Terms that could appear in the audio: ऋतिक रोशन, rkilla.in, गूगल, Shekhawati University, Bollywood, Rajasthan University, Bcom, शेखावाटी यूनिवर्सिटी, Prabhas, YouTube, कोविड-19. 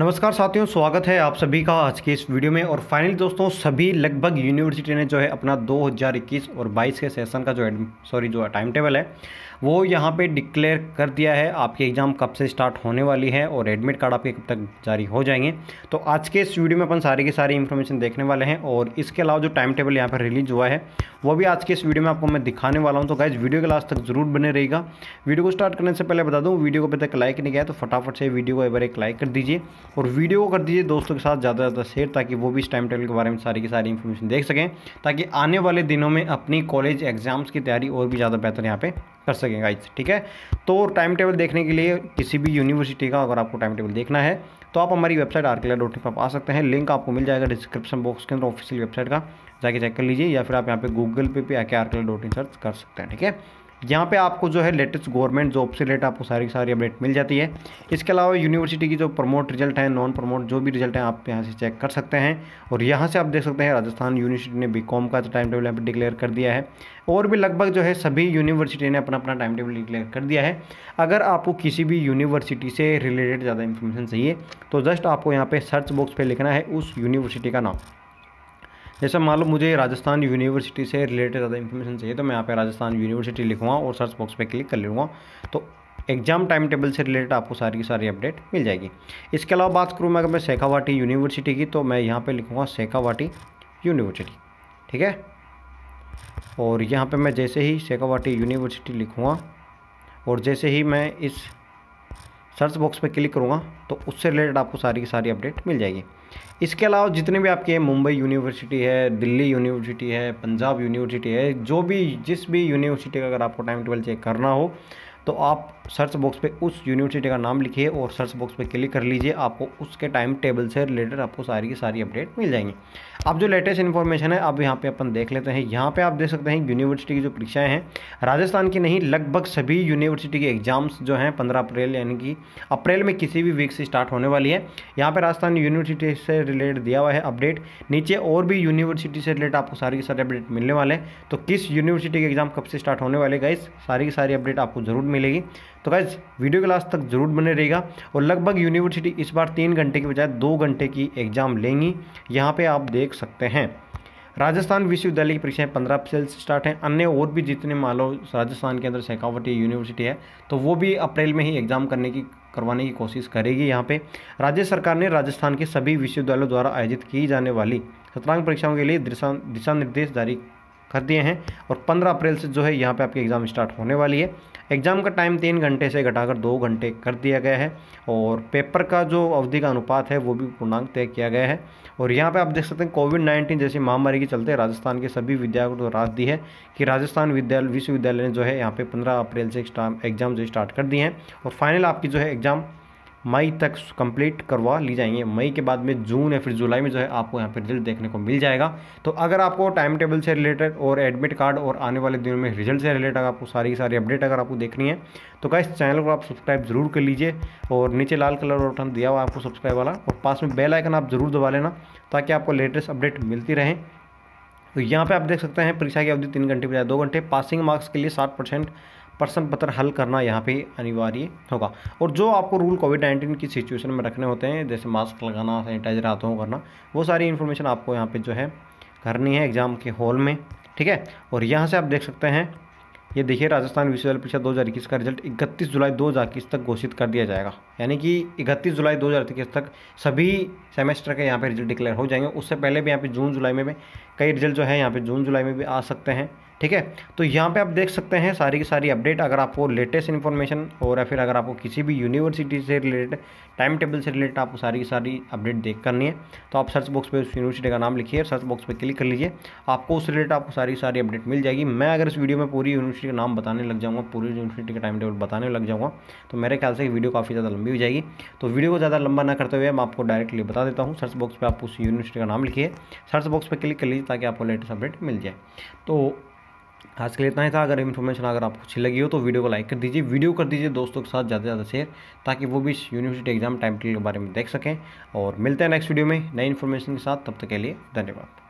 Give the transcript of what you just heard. नमस्कार साथियों, स्वागत है आप सभी का आज की इस वीडियो में। और फाइनली दोस्तों, सभी लगभग यूनिवर्सिटी ने जो है अपना 2021 और 22 के सेशन का जो टाइम टेबल है वो यहाँ पे डिक्लेयर कर दिया है। आपकी एग्ज़ाम कब से स्टार्ट होने वाली है और एडमिट कार्ड आपके कब तक जारी हो जाएंगे, तो आज के इस वीडियो में अपन सारी की सारी इन्फॉर्मेशन देखने वाले हैं। और इसके अलावा जो टाइम टेबल यहाँ पर रिलीज़ हुआ है वो भी आज के इस वीडियो में आपको मैं दिखाने वाला हूँ। तो गाइज, वीडियो के लास्ट तक जरूर बने रहेगा। वीडियो को स्टार्ट करने से पहले बता दूँ, वीडियो को अभी तक लाइक नहीं किया तो फटाफट से वीडियो को एक बार एक लाइक कर दीजिए और वीडियो को कर दीजिए दोस्तों के साथ ज़्यादा से ज़्यादा शेयर, ताकि वो भी इस टाइम टेबल के बारे में सारी की सारी इन्फॉर्मेशन देख सकें, ताकि आने वाले दिनों में अपनी कॉलेज एग्जाम्स की तैयारी और भी ज़्यादा बेहतर यहाँ पे कर सकें गाइस, ठीक है। तो टाइम टेबल देखने के लिए किसी भी यूनिवर्सिटी का अगर आपको टाइम टेबल देखना है तो आप हमारी वेबसाइट rkilla.in पर आ सकते हैं। लिंक आपको मिल जाएगा डिस्क्रिप्शन बॉक्स के अंदर, ऑफिशियल वेबसाइट का जाके चेक कर लीजिए, या फिर आप यहाँ पर गूगल पे भी आके rkilla.in सर्च कर सकते हैं, ठीक है। यहाँ पे आपको जो है लेटेस्ट गवर्नमेंट जॉब से रिलेटेड आपको सारी की सारी अपडेट मिल जाती है। इसके अलावा यूनिवर्सिटी की जो प्रमोट रिजल्ट है, नॉन प्रमोट जो भी रिजल्ट है आप यहाँ से चेक कर सकते हैं। और यहाँ से आप देख सकते हैं राजस्थान यूनिवर्सिटी ने बीकॉम का टाइम टेबल यहाँ पर डिक्लेयर कर दिया है, और भी लगभग जो है सभी यूनिवर्सिटी ने अपना अपना टाइम टेबल डिक्लेयर कर दिया है। अगर आपको किसी भी यूनिवर्सिटी से रिलेटेड ज़्यादा इन्फॉर्मेशन चाहिए तो जस्ट आपको यहाँ पर सर्च बॉक्स पर लिखना है उस यूनिवर्सिटी का नाम। जैसे मान लो मुझे राजस्थान यूनिवर्सिटी से रिलेटेड ज़्यादा इन्फॉर्मेशन चाहिए तो मैं यहाँ पे राजस्थान यूनिवर्सिटी लिखूँगा और सर्च बॉक्स पे क्लिक कर लूँगा, तो एग्जाम टाइम टेबल से रिलेटेड आपको सारी की सारी अपडेट मिल जाएगी। इसके अलावा बात करूँ मैं अगर मैं शेखावाटी यूनिवर्सिटी की, तो मैं यहाँ पर लिखूँगा शेखावाटी यूनिवर्सिटी, ठीक है। और यहाँ पर मैं जैसे ही शेखावाटी यूनिवर्सिटी लिखूँगा और जैसे ही मैं इस सर्च बॉक्स पर क्लिक करूँगा तो उससे रिलेटेड आपको सारी की सारी अपडेट मिल जाएगी। इसके अलावा जितने भी आपके मुंबई यूनिवर्सिटी है, दिल्ली यूनिवर्सिटी है, पंजाब यूनिवर्सिटी है, जो भी जिस भी यूनिवर्सिटी का अगर आपको टाइम टेबल चेक करना हो तो आप सर्च बॉक्स पे उस यूनिवर्सिटी का नाम लिखिए और सर्च बॉक्स पे क्लिक कर लीजिए, आपको उसके टाइम टेबल से रिलेटेड आपको सारी की सारी अपडेट मिल जाएंगी। अब जो लेटेस्ट इन्फॉर्मेशन है अब यहाँ पे अपन देख लेते हैं। यहाँ पे आप देख सकते हैं यूनिवर्सिटी की जो परीक्षाएं हैं, राजस्थान की नहीं लगभग सभी यूनिवर्सिटी के एग्जाम्स जो हैं 15 अप्रैल यानी कि अप्रैल में किसी भी वीक से स्टार्ट होने वाली है। यहाँ पर राजस्थान यूनिवर्सिटी से रिलेटेड दिया हुआ है अपडेट, नीचे और भी यूनिवर्सिटी से रिलेटेड आपको सारी की सारी अपडेट मिलने वाले हैं। तो किस यूनिवर्सिटी के एग्जाम कब से स्टार्ट होने वाले गाइस, सारी की सारी अपडेट आपको जरूर मिलेगी। तो गाइज, वीडियो के लास्ट तक जरूर बने रहेगा। और लगभग यूनिवर्सिटी इस बार 3 घंटे की बजाय 2 घंटे की एग्जाम लेंगी, यहाँ पे आप देख सकते हैं। राजस्थान विश्वविद्यालय की परीक्षाएं 15 अप्रैल से स्टार्ट हैं। अन्य और भी जितने मान लो राजस्थान के अंदर शेखावटी यूनिवर्सिटी है तो वो भी अप्रैल में ही एग्जाम करवाने की कोशिश करेगी। यहाँ पे राज्य सरकार ने राजस्थान के सभी विश्वविद्यालयों द्वारा आयोजित की जाने वाली सत्रांग परीक्षाओं के लिए दिशा निर्देश जारी कर दिए हैं और 15 अप्रैल से जो है यहाँ पे आपकी एग्ज़ाम स्टार्ट होने वाली है। एग्ज़ाम का टाइम 3 घंटे से घटाकर 2 घंटे कर दिया गया है और पेपर का जो अवधि का अनुपात है वो भी पूर्णांक तय किया गया है। और यहाँ पे आप देख सकते हैं कोविड-19 जैसी महामारी के चलते राजस्थान के सभी विद्यालयों को राहत दी है कि राजस्थान विश्वविद्यालय ने जो है यहाँ पर 15 अप्रैल से एग्ज़ाम जो स्टार्ट कर दिए हैं और फाइनल आपकी जो है एग्ज़ाम मई तक कंप्लीट करवा ली जाएंगे। मई के बाद में जून या फिर जुलाई में जो है आपको यहाँ पे रिजल्ट देखने को मिल जाएगा। तो अगर आपको टाइम टेबल से रिलेटेड और एडमिट कार्ड और आने वाले दिनों में रिजल्ट से रिलेटेड आपको सारी की सारी अपडेट अगर आपको देखनी है तो गाइस, चैनल को आप सब्सक्राइब जरूर कर लीजिए और नीचे लाल कलर का बटन दिया हुआ आपको सब्सक्राइब वाला, और पास में बेल आइकन आप जरूर दबा लेना ताकि आपको लेटेस्ट अपडेट मिलती रहें। तो यहाँ पर आप देख सकते हैं परीक्षा की अवधि 3 घंटे बजाय 2 घंटे, पासिंग मार्क्स के लिए 60% प्रश्न पत्र हल करना यहाँ पे अनिवार्य होगा। और जो आपको रूल कोविड-19 की सिचुएशन में रखने होते हैं, जैसे मास्क लगाना, सैनिटाइजर हाथों करना, वो सारी इन्फॉर्मेशन आपको यहाँ पे जो है करनी है एग्ज़ाम के हॉल में, ठीक है। और यहाँ से आप देख सकते हैं, ये देखिए राजस्थान विश्वविद्यालय परीक्षा 2021 का रिजल्ट 31 जुलाई 2021 तक घोषित कर दिया जाएगा, यानी कि 31 जुलाई 2021 तक सभी सेमेस्टर के यहाँ पे रिजल्ट डिक्लेयर हो जाएंगे। उससे पहले भी यहाँ पे जून जुलाई में भी कई रिजल्ट जो है यहाँ पे जून जुलाई में भी आ सकते हैं, ठीक है। तो यहाँ पे आप देख सकते हैं सारी की सारी अपडेट। अगर आपको लेटेस्ट इन्फॉर्मेशन और या फिर अगर आपको किसी भी यूनिवर्सिटी से रिलेटेड टाइम टेबल से रिलेटेड आपको सारी की सारी अपडेट देख करनी है तो आप सर्च बॉक्स पे उस यूनिवर्सिटी का नाम लिखिए, सर्च बॉक्स पे क्लिक कर लीजिए, आपको उस रिलेटेड आपको सारी की सारी अपडेट मिल जाएगी। मैं अगर इस वीडियो में पूरी यूनिवर्सिटी का नाम बताने लग जाऊँगा, पूरी यूनिवर्सिटी का टाइम टेबल बताने लग जाऊँगा तो मेरे ख्याल से वीडियो काफ़ी ज़्यादा लंबी हो जाएगी। तो वीडियो को ज़्यादा लंबा ना करते हुए मैं आपको डायरेक्टली बता देता हूँ, सर्च बॉक्स पर आप उस यूनिवर्सिटी का नाम लिखिए, सर्च बॉक्स पर क्लिक कर लीजिए ताकि आपको लेटेस्ट अपडेट मिल जाए। तो आज के लिए इतना ही था। अगर इन्फॉर्मेशन अगर आपको अच्छी लगी हो तो वीडियो को लाइक कर दीजिए, वीडियो कर दीजिए दोस्तों के साथ ज़्यादा से ज़्यादा शेयर ताकि वो भी इस यूनिवर्सिटी एग्जाम टाइम टेबल के बारे में देख सकें। और मिलते हैं नेक्स्ट वीडियो में नई इन्फॉर्मेशन के साथ, तब तक के लिए धन्यवाद।